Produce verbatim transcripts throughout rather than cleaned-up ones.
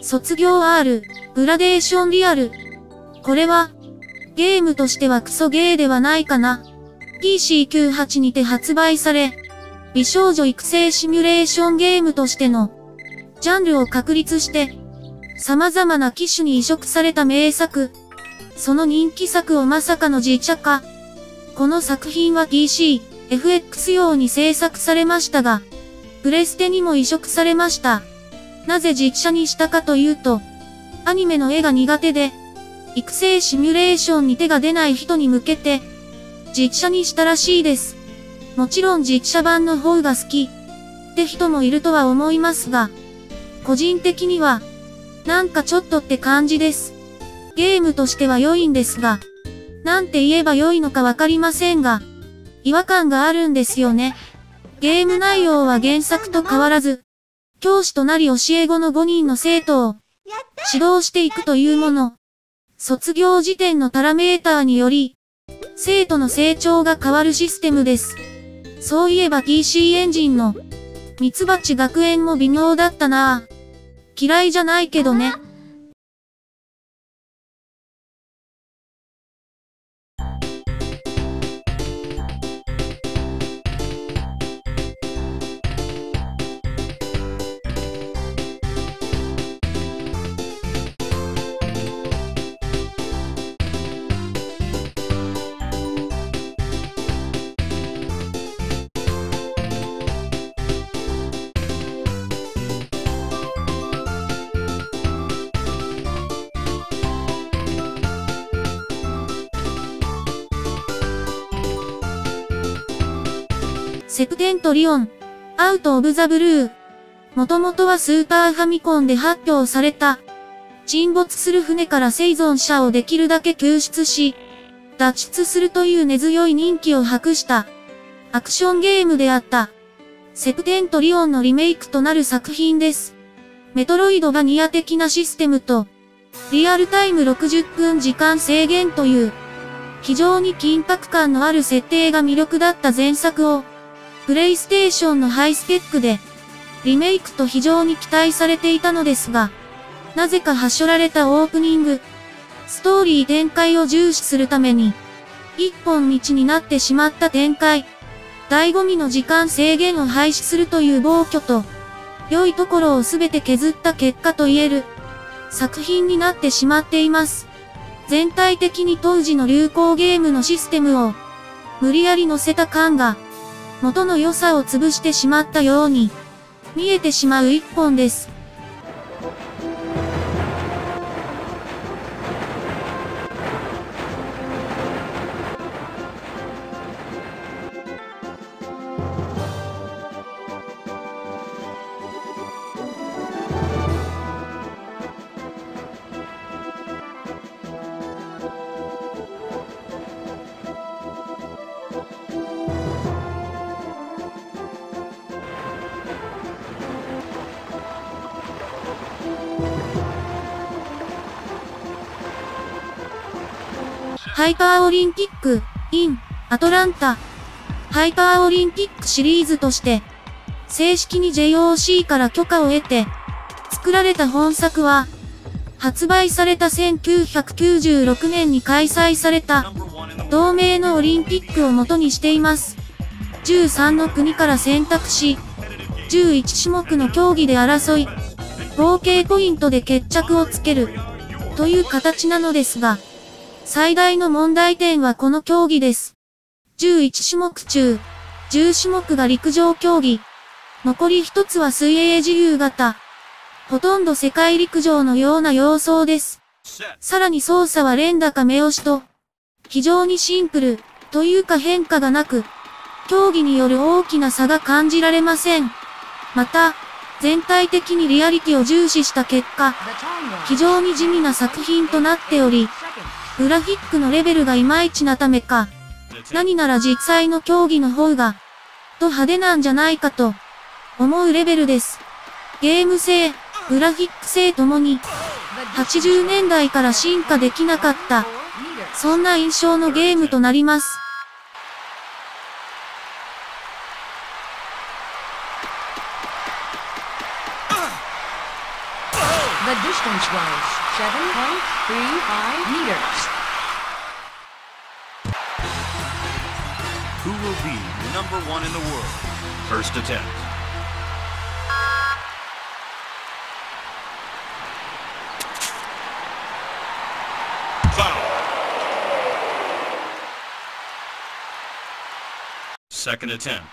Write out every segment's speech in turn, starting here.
卒業 R、グラデーションリアル。これは、ゲームとしてはクソゲーではないかな。ピーシーきゅうじゅうはち にて発売され、美少女育成シミュレーションゲームとしての、ジャンルを確立して、様々な機種に移植された名作。その人気作をまさかの実写化。この作品は ピーシーエフエックス 用に制作されましたが、プレステにも移植されました。なぜ実写にしたかというと、アニメの絵が苦手で、育成シミュレーションに手が出ない人に向けて、実写にしたらしいです。もちろん実写版の方が好き、って人もいるとは思いますが、個人的には、なんかちょっとって感じです。ゲームとしては良いんですが、なんて言えば良いのかわかりませんが、違和感があるんですよね。ゲーム内容は原作と変わらず、教師となり教え子のごにんの生徒を指導していくというもの。卒業時点のパラメーターにより、生徒の成長が変わるシステムです。そういえば ピーシー エンジンのミツバチ学園も微妙だったなぁ。嫌いじゃないけどね。セプテントリオン、アウト・オブ・ザ・ブルー。もともとはスーパーファミコンで発表された。沈没する船から生存者をできるだけ救出し、脱出するという根強い人気を博した。アクションゲームであった。セプテントリオンのリメイクとなる作品です。メトロイドバニア的なシステムと、リアルタイムろくじゅっぷん時間制限という、非常に緊迫感のある設定が魅力だった前作を、プレイステーションのハイスペックで、リメイクと非常に期待されていたのですが、なぜかはしょられたオープニング、ストーリー展開を重視するために、一本道になってしまった展開、醍醐味の時間制限を廃止するという暴挙と、良いところをすべて削った結果と言える、作品になってしまっています。全体的に当時の流行ゲームのシステムを、無理やり乗せた感が、元の良さを潰してしまったように、見えてしまう一本です。ハイパーオリンピック in アトランタ。ハイパーオリンピックシリーズとして、正式に ジェイオーシー から許可を得て、作られた本作は、発売されたせんきゅうひゃくきゅうじゅうろくねんに開催された、同名のオリンピックを元にしています。じゅうさんの国から選択し、じゅういち種目の競技で争い、合計ポイントで決着をつける、という形なのですが、最大の問題点はこの競技です。じゅういち種目中、じゅう種目が陸上競技。残りひとつは水泳自由形。ほとんど世界陸上のような様相です。さらに操作は連打か目押しと、非常にシンプル、というか変化がなく、競技による大きな差が感じられません。また、全体的にリアリティを重視した結果、非常に地味な作品となっており、グラフィックのレベルがいまいちなためか、何なら実際の競技の方が、と派手なんじゃないかと、思うレベルです。ゲーム性、グラフィック性ともに、はちじゅうねんだいから進化できなかった、そんな印象のゲームとなります。The distance was seven point three five meters. Who will be number one in the world? First attempt. Foul. Second attempt.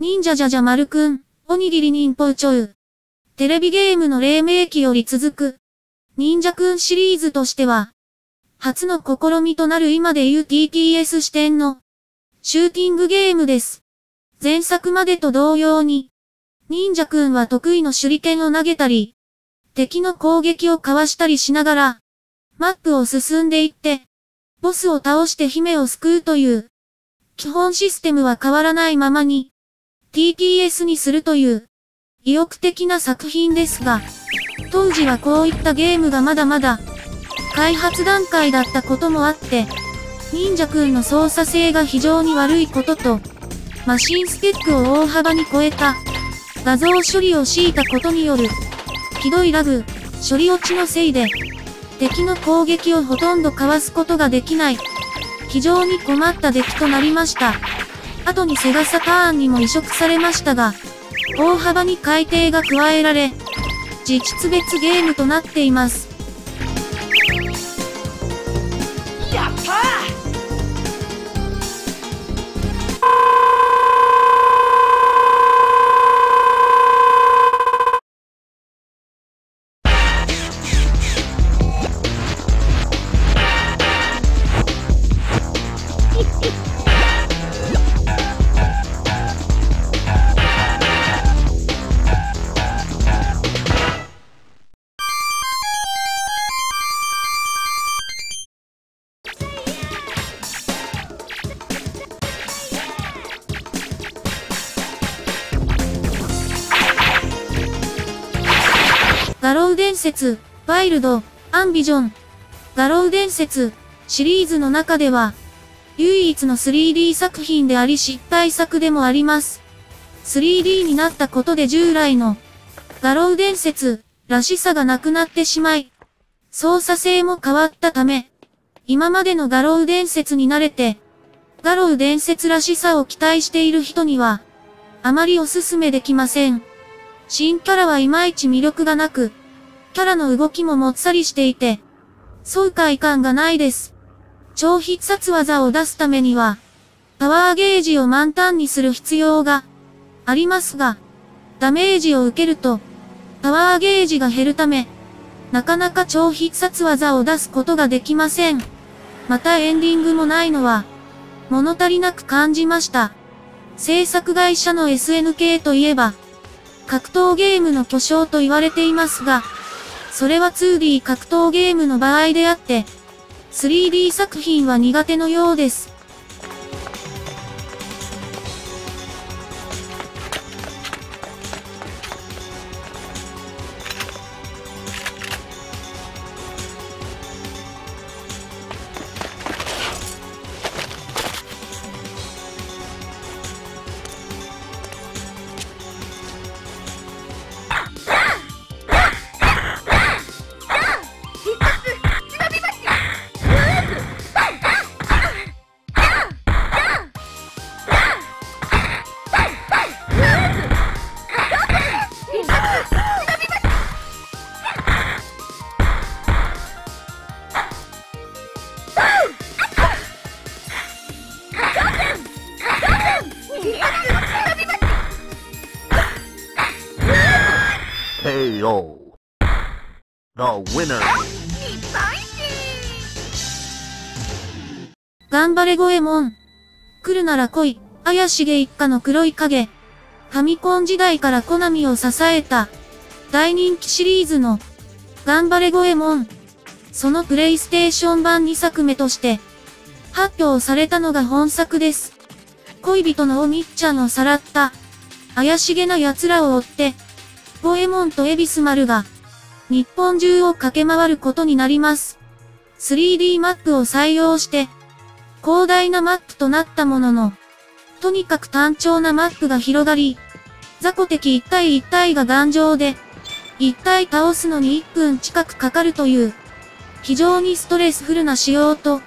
忍者じゃじゃ丸くん、おにぎり忍法ちょう。テレビゲームの黎明期より続く、忍者くんシリーズとしては、初の試みとなる今でいう ティーティーエス 視点の、シューティングゲームです。前作までと同様に、忍者くんは得意の手裏剣を投げたり、敵の攻撃をかわしたりしながら、マップを進んでいって、ボスを倒して姫を救うという、基本システムは変わらないままに、ティーティーエス にするという、意欲的な作品ですが、当時はこういったゲームがまだまだ、開発段階だったこともあって、忍者くんの操作性が非常に悪いことと、マシンスペックを大幅に超えた、画像処理を強いたことによる、ひどいラグ、処理落ちのせいで、敵の攻撃をほとんどかわすことができない、非常に困った出来となりました。後にセガサターンにも移植されましたが、大幅に改定が加えられ、実質別ゲームとなっています。やったー！画廊伝説、ワイルド、アンビジョン。画廊伝説、シリーズの中では、唯一の スリーディー 作品であり失敗作でもあります。スリーディー になったことで従来の、画廊伝説、らしさがなくなってしまい、操作性も変わったため、今までの画廊伝説に慣れて、画廊伝説らしさを期待している人には、あまりおすすめできません。新キャラはいまいち魅力がなく、キャラの動きももっさりしていて、爽快感がないです。超必殺技を出すためには、パワーゲージを満タンにする必要がありますが、ダメージを受けると、パワーゲージが減るため、なかなか超必殺技を出すことができません。またエンディングもないのは、物足りなく感じました。制作会社の エスエヌケー といえば、格闘ゲームの巨匠と言われていますが、それは ツーディー 格闘ゲームの場合であって、スリーディー 作品は苦手のようです。頑張れゴエモン。来るなら来い、綾重一家の黒い影。ファミコン時代からコナミを支えた、大人気シリーズの、頑張れゴエモン。そのプレイステーション版にさくめとして、発表されたのが本作です。恋人のおみっちゃんをさらった、怪しげな奴らを追って、ゴエモンとエビス丸が、日本中を駆け回ることになります。スリーディー マップを採用して、広大なマップとなったものの、とにかく単調なマップが広がり、雑魚敵一体一体が頑丈で、一体倒すのにいっぷん近くかかるという、非常にストレスフルな仕様と、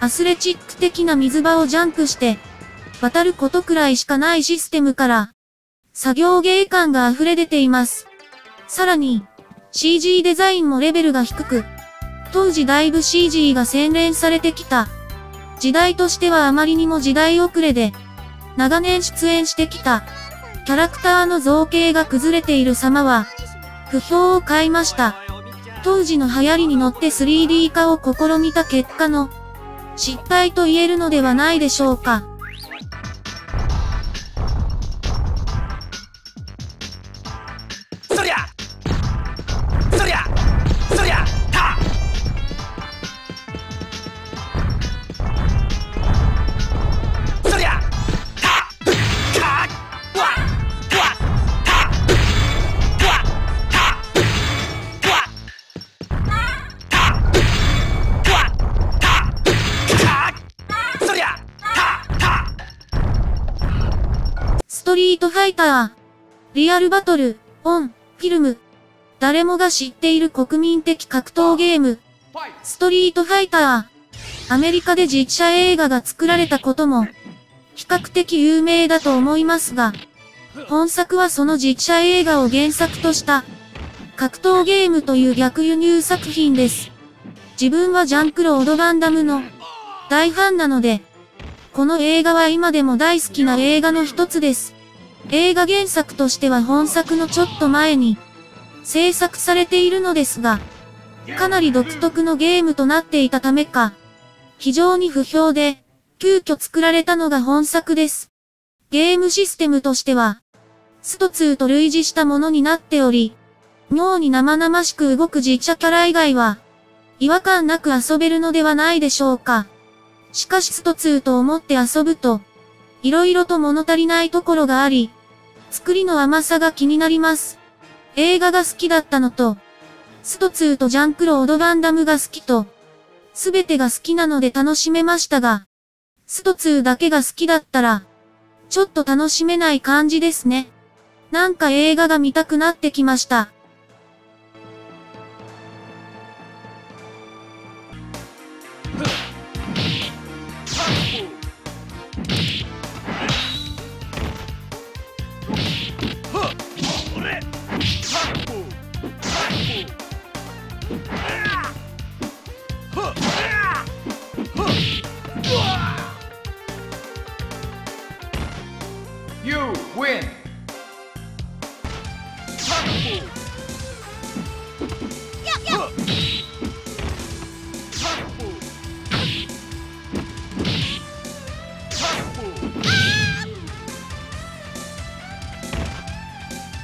アスレチック的な水場をジャンプして、渡ることくらいしかないシステムから、作業芸感が溢れ出ています。さらに、シージー デザインもレベルが低く、当時だいぶ シージー が洗練されてきた。時代としてはあまりにも時代遅れで、長年出演してきた、キャラクターの造形が崩れている様は、不評を買いました。当時の流行りに乗って スリーディー 化を試みた結果の、失敗と言えるのではないでしょうか。そりゃそりゃそりゃたそりゃたぶっかっわっわったぶっわったぶっわったぶっわったぶっかっそりゃたたストリートファイターリアルバトルオン、フィルム。誰もが知っている国民的格闘ゲーム。ストリートファイター。アメリカで実写映画が作られたことも、比較的有名だと思いますが、本作はその実写映画を原作とした、格闘ゲームという逆輸入作品です。自分はジャンクロード・バンダムの大ファンなので、この映画は今でも大好きな映画の一つです。映画原作としては本作のちょっと前に制作されているのですが、かなり独特のゲームとなっていたためか、非常に不評で、急遽作られたのが本作です。ゲームシステムとしては、ストツーと類似したものになっており、妙に生々しく動く実写キャラ以外は、違和感なく遊べるのではないでしょうか。しかしストツーと思って遊ぶと、色々と物足りないところがあり、作りの甘さが気になります。映画が好きだったのと、ストツーとジャンクロード・バンダムが好きと、すべてが好きなので楽しめましたが、ストツーだけが好きだったら、ちょっと楽しめない感じですね。なんか映画が見たくなってきました。You win!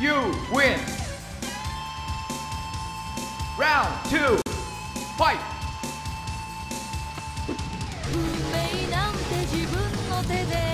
You win! Round two, fight! 運命なんて自分の手で